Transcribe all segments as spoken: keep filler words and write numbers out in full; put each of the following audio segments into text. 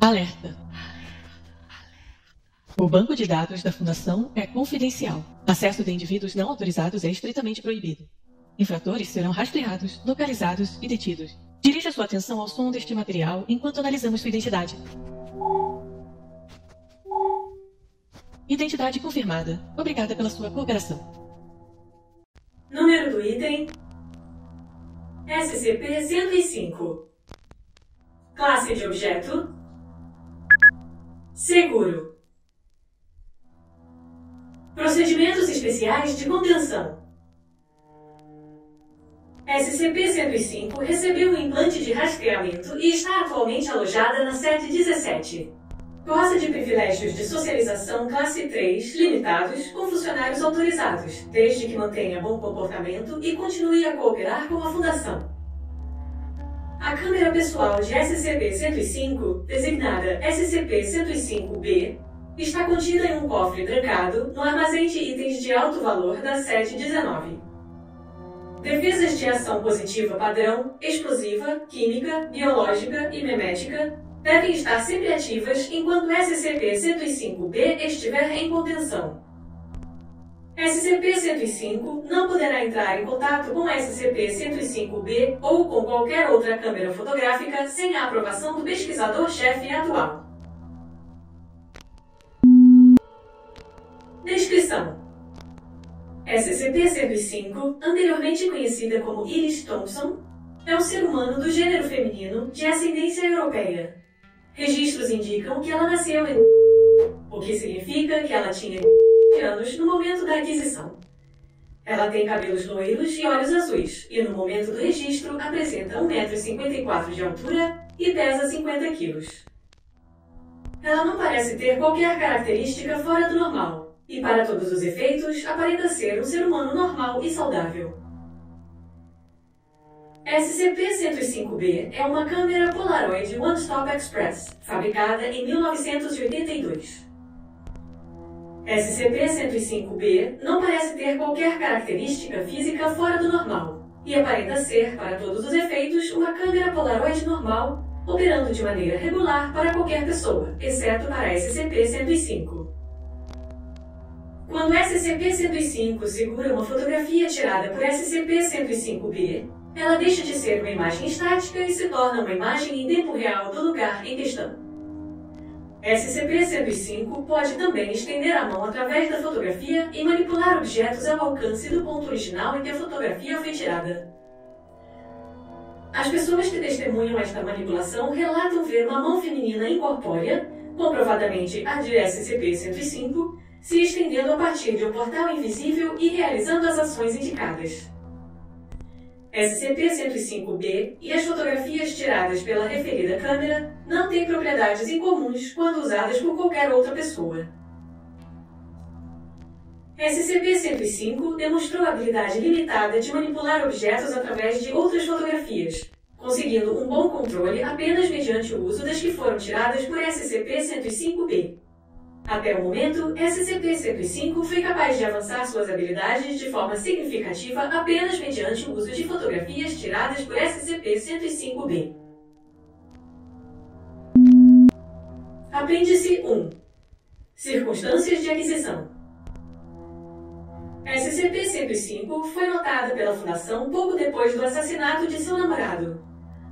Alerta! O banco de dados da Fundação é confidencial. Acesso de indivíduos não autorizados é estritamente proibido. Infratores serão rastreados, localizados e detidos. Dirija sua atenção ao som deste material enquanto analisamos sua identidade. Identidade confirmada. Obrigada pela sua cooperação. Número do item: S C P cento e cinco. Classe de objeto: seguro. Procedimentos especiais de contenção. S C P cento e cinco recebeu um implante de rastreamento e está atualmente alojada na sete dezessete. Goza de privilégios de socialização classe três limitados com funcionários autorizados, desde que mantenha bom comportamento e continue a cooperar com a Fundação. A câmera pessoal de S C P cento e cinco, designada S C P cento e cinco B, está contida em um cofre trancado no armazém de itens de alto valor da sete dezenove. Defesas de ação positiva padrão, explosiva, química, biológica e memética devem estar sempre ativas enquanto S C P cento e cinco B estiver em contenção. S C P cento e cinco não poderá entrar em contato com S C P cento e cinco B ou com qualquer outra câmera fotográfica sem a aprovação do pesquisador-chefe atual. Descrição: S C P cento e cinco, anteriormente conhecida como Iris Thompson, é um ser humano do gênero feminino de ascendência europeia. Registros indicam que ela nasceu em... o que significa que ela tinha anos no momento da aquisição. Ela tem cabelos loiros e olhos azuis e, no momento do registro, apresenta um metro e cinquenta e quatro de altura e pesa cinquenta quilos. Ela não parece ter qualquer característica fora do normal. E, para todos os efeitos, aparenta ser um ser humano normal e saudável. S C P cento e cinco B é uma câmera Polaroid One Stop Express, fabricada em mil novecentos e oitenta e dois. S C P cento e cinco B não parece ter qualquer característica física fora do normal, e aparenta ser, para todos os efeitos, uma câmera Polaroid normal, operando de maneira regular para qualquer pessoa, exceto para S C P cento e cinco. Quando S C P cento e cinco segura uma fotografia tirada por S C P cento e cinco B, ela deixa de ser uma imagem estática e se torna uma imagem em tempo real do lugar em questão. S C P cento e cinco pode também estender a mão através da fotografia e manipular objetos ao alcance do ponto original em que a fotografia foi tirada. As pessoas que testemunham esta manipulação relatam ver uma mão feminina incorpórea, comprovadamente a de S C P cento e cinco, se estendendo a partir de um portal invisível e realizando as ações indicadas. S C P cento e cinco B e as fotografias tiradas pela referida câmera não têm propriedades incomuns quando usadas por qualquer outra pessoa. S C P cento e cinco demonstrou a habilidade limitada de manipular objetos através de outras fotografias, conseguindo um bom controle apenas mediante o uso das que foram tiradas por S C P cento e cinco B. Até o momento, S C P cento e cinco foi capaz de avançar suas habilidades de forma significativa apenas mediante o uso de fotografias tiradas por S C P cento e cinco B. Apêndice um: Circunstâncias de aquisição. S C P cento e cinco foi notada pela Fundação pouco depois do assassinato de seu namorado.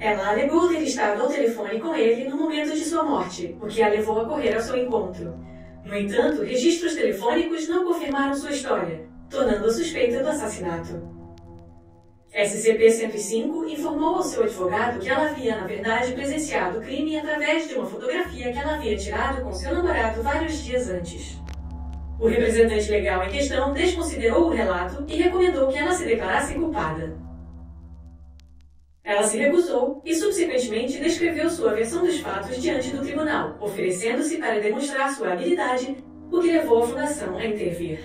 Ela alegou ter estado ao telefone com ele no momento de sua morte, o que a levou a correr ao seu encontro. No entanto, registros telefônicos não confirmaram sua história, tornando-a suspeita do assassinato. S C P cento e cinco informou ao seu advogado que ela havia, na verdade, presenciado o crime através de uma fotografia que ela havia tirado com seu namorado vários dias antes. O representante legal em questão desconsiderou o relato e recomendou que ela se declarasse culpada. Ela se recusou e, subsequentemente, descreveu sua versão dos fatos diante do tribunal, oferecendo-se para demonstrar sua habilidade, o que levou a Fundação a intervir.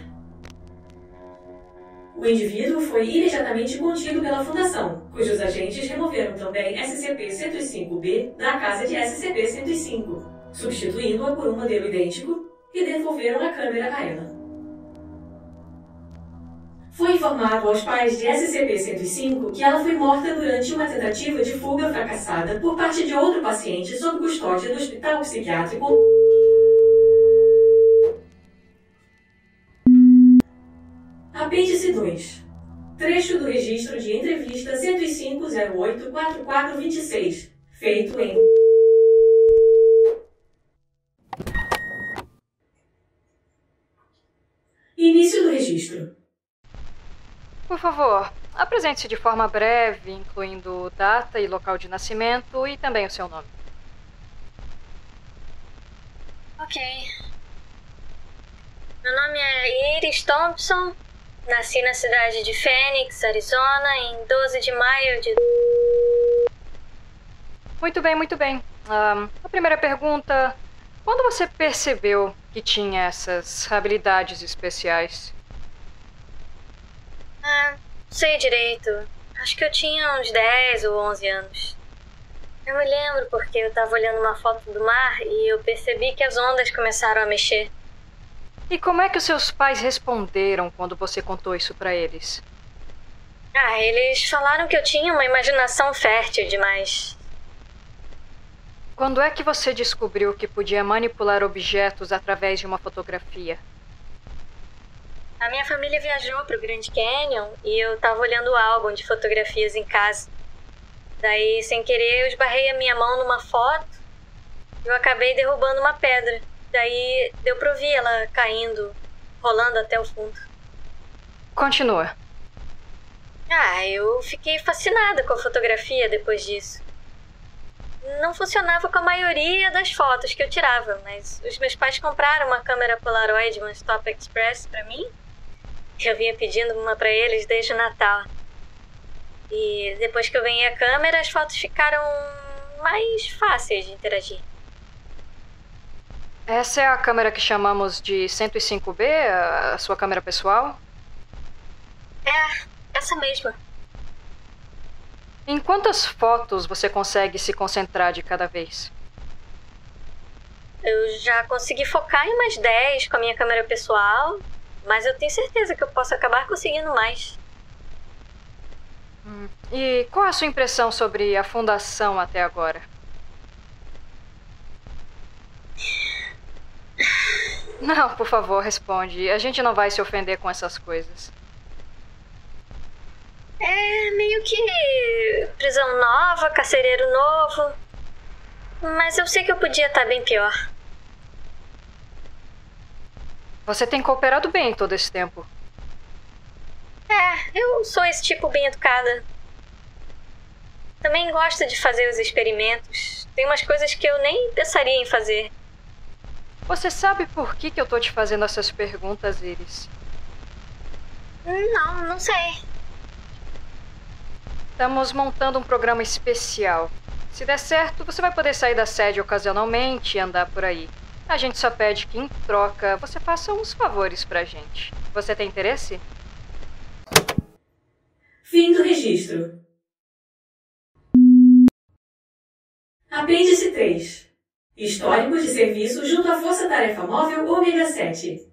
O indivíduo foi imediatamente contido pela Fundação, cujos agentes removeram também S C P cento e cinco B da casa de S C P cento e cinco, substituindo-a por um modelo idêntico, e devolveram a câmera a ela. Foi informado aos pais de S C P cento e cinco que ela foi morta durante uma tentativa de fuga fracassada por parte de outro paciente sob custódia do hospital psiquiátrico. Apêndice dois. Trecho do registro de entrevista cento e cinco, zero oito, quarenta e quatro, vinte e seis, feito em... Início do registro. Por favor, apresente-se de forma breve, incluindo data e local de nascimento e também o seu nome. Ok. Meu nome é Iris Thompson. Nasci na cidade de Phoenix, Arizona, em doze de maio de... Muito bem, muito bem. Um, a primeira pergunta... Quando você percebeu que tinha essas habilidades especiais? Ah, não sei direito. Acho que eu tinha uns dez ou onze anos. Eu me lembro porque eu estava olhando uma foto do mar e eu percebi que as ondas começaram a mexer. E como é que os seus pais responderam quando você contou isso pra eles? Ah, eles falaram que eu tinha uma imaginação fértil demais. Quando é que você descobriu que podia manipular objetos através de uma fotografia? A minha família viajou para o Grand Canyon e eu estava olhando o álbum de fotografias em casa. Daí, sem querer, eu esbarrei a minha mão numa foto e eu acabei derrubando uma pedra. Daí, deu para ouvir ela caindo, rolando até o fundo. Continua. Ah, eu fiquei fascinada com a fotografia depois disso. Não funcionava com a maioria das fotos que eu tirava, mas os meus pais compraram uma câmera Polaroid One Stop Express pra mim. Eu vinha pedindo uma pra eles desde o Natal. E depois que eu ganhei a câmera, as fotos ficaram mais fáceis de interagir. Essa é a câmera que chamamos de cento e cinco B, a sua câmera pessoal? É, essa mesma. Em quantas fotos você consegue se concentrar de cada vez? Eu já consegui focar em umas dez com a minha câmera pessoal, mas eu tenho certeza que eu posso acabar conseguindo mais. Hum. E qual a sua impressão sobre a fundação até agora? Não, por favor, responde. A gente não vai se ofender com essas coisas. É meio que prisão nova, carcereiro novo. Mas eu sei que eu podia estar bem pior. Você tem cooperado bem todo esse tempo. É, eu sou esse tipo bem educada. Também gosto de fazer os experimentos. Tem umas coisas que eu nem pensaria em fazer. Você sabe por que que eu tô te fazendo essas perguntas, Iris? Não, não sei. Estamos montando um programa especial. Se der certo, você vai poder sair da sede ocasionalmente e andar por aí. A gente só pede que, em troca, você faça uns favores pra gente. Você tem interesse? Fim do registro. Apêndice três. Histórico de serviço junto à Força-Tarefa Móvel Ômega sete.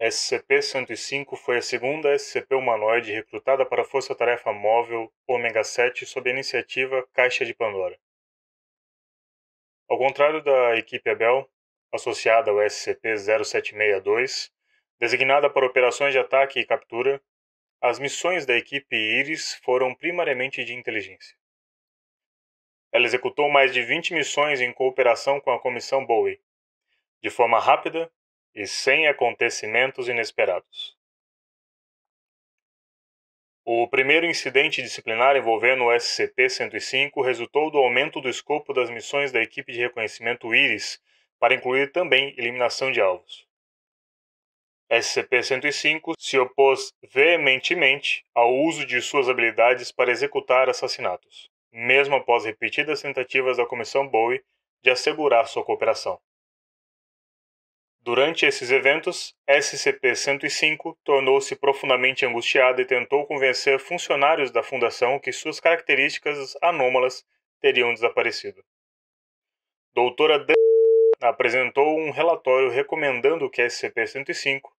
S C P cento e cinco foi a segunda S C P humanoide recrutada para a Força-Tarefa Móvel Ômega sete sob a iniciativa Caixa de Pandora. Ao contrário da equipe Abel, associada ao S C P zero sete seis dois, designada para operações de ataque e captura, as missões da equipe Iris foram primariamente de inteligência. Ela executou mais de vinte missões em cooperação com a Comissão Bowie, de forma rápida e sem acontecimentos inesperados. O primeiro incidente disciplinar envolvendo o S C P cento e cinco resultou do aumento do escopo das missões da equipe de reconhecimento Iris para incluir também eliminação de alvos. S C P cento e cinco se opôs veementemente ao uso de suas habilidades para executar assassinatos, mesmo após repetidas tentativas da Comissão Bowie de assegurar sua cooperação. Durante esses eventos, S C P cento e cinco tornou-se profundamente angustiada e tentou convencer funcionários da Fundação que suas características anômalas teriam desaparecido. Doutora D apresentou um relatório recomendando que S C P cento e cinco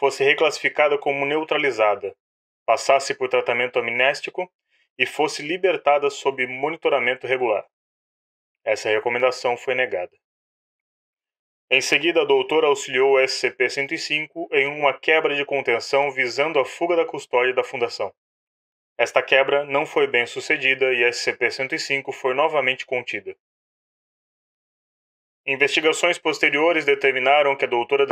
fosse reclassificada como neutralizada, passasse por tratamento amnésico e fosse libertada sob monitoramento regular. Essa recomendação foi negada. Em seguida, a doutora auxiliou o S C P cento e cinco em uma quebra de contenção visando a fuga da custódia da Fundação. Esta quebra não foi bem sucedida e S C P cento e cinco foi novamente contida. Investigações posteriores determinaram que a doutora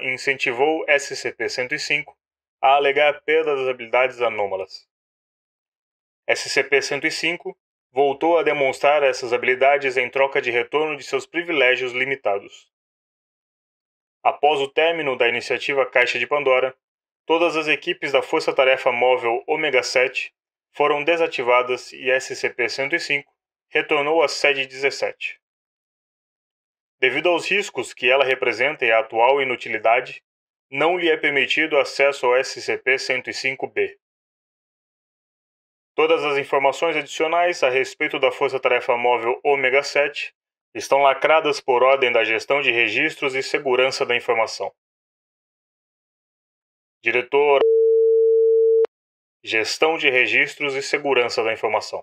incentivou S C P cento e cinco a alegar a perda das habilidades anômalas. S C P cento e cinco voltou a demonstrar essas habilidades em troca de retorno de seus privilégios limitados. Após o término da iniciativa Caixa de Pandora, todas as equipes da Força-Tarefa Móvel Ômega sete foram desativadas e S C P cento e cinco retornou à Sede dezessete. Devido aos riscos que ela representa e à atual inutilidade, não lhe é permitido acesso ao S C P cento e cinco B. Todas as informações adicionais a respeito da Força-Tarefa Móvel Ômega sete estão lacradas por ordem da Gestão de Registros e Segurança da Informação. Diretor... Gestão de Registros e Segurança da Informação.